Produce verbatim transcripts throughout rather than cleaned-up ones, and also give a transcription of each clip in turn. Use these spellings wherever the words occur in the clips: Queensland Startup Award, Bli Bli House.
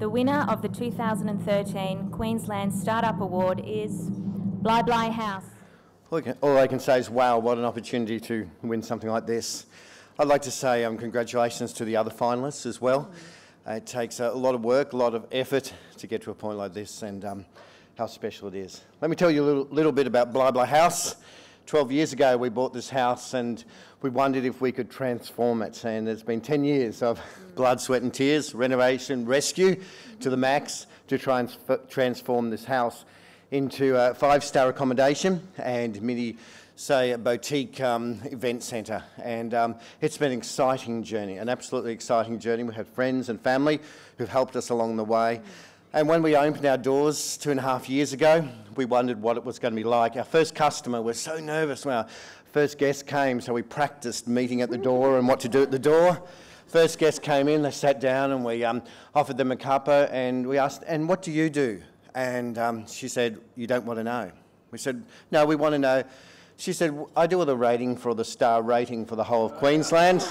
The winner of the two thousand thirteen Queensland Startup Award is Bli Bli House. Look, all I can say is, wow, what an opportunity to win something like this. I'd like to say um, congratulations to the other finalists as well. Mm. It takes a lot of work, a lot of effort to get to a point like this, and um, how special it is. Let me tell you a little, little bit about Bli Bli House. twelve years ago we bought this house and we wondered if we could transform it, and it's been ten years of blood, sweat and tears, renovation, rescue to the max to try and transform this house into a five-star accommodation and mini, say, a boutique um, event centre. And um, it's been an exciting journey, an absolutely exciting journey. We had friends and family who've helped us along the way. And when we opened our doors two and a half years ago, we wondered what it was going to be like. Our first customer was so nervous when our first guest came, so we practiced meeting at the door and what to do at the door. First guest came in, they sat down, and we um, offered them a cuppa, and we asked, and what do you do? And um, she said, you don't want to know. We said, no, we want to know. She said, I do all the rating for the star rating for the whole of Queensland.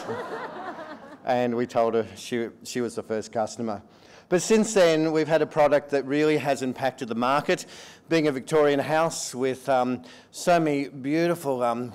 And we told her she, she was the first customer. But since then, we've had a product that really has impacted the market. Being a Victorian house with um, so many beautiful um,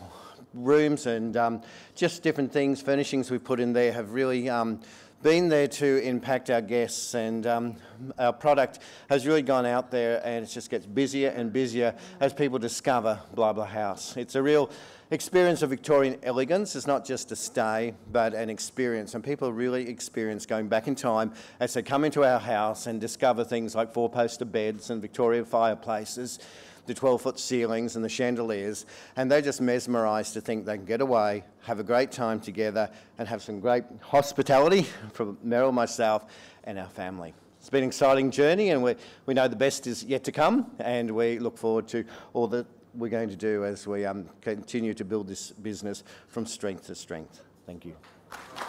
rooms and um, just different things, furnishings we've put in there have really um, been there to impact our guests, and um, our product has really gone out there, and it just gets busier and busier as people discover Bli Bli House. It's a real experience of Victorian elegance. It's not just a stay, but an experience, and people really experience going back in time as they come into our house and discover things like four-poster beds and Victorian fireplaces, the twelve-foot ceilings and the chandeliers, and they're just mesmerised to think they can get away, have a great time together, and have some great hospitality from Merrill, myself, and our family. It's been an exciting journey, and we, we know the best is yet to come, and we look forward to all that we're going to do as we um, continue to build this business from strength to strength. Thank you.